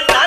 योगी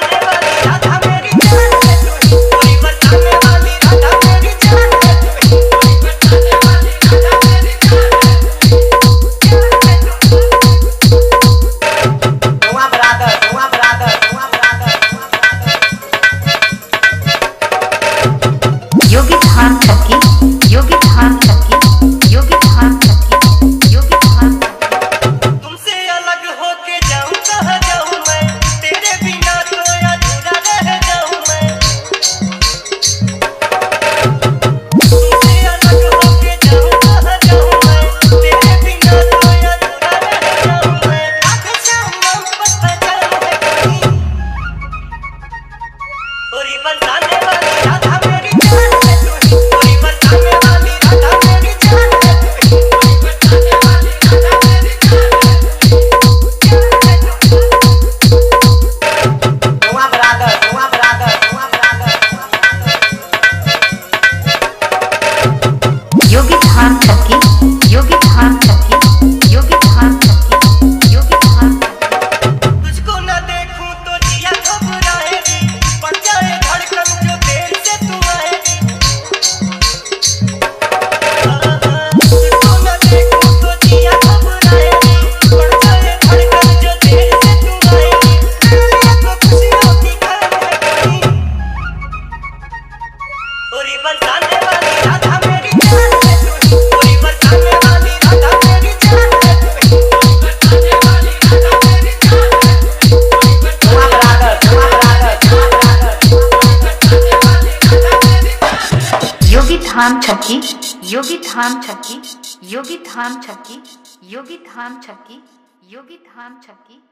धाम छक्की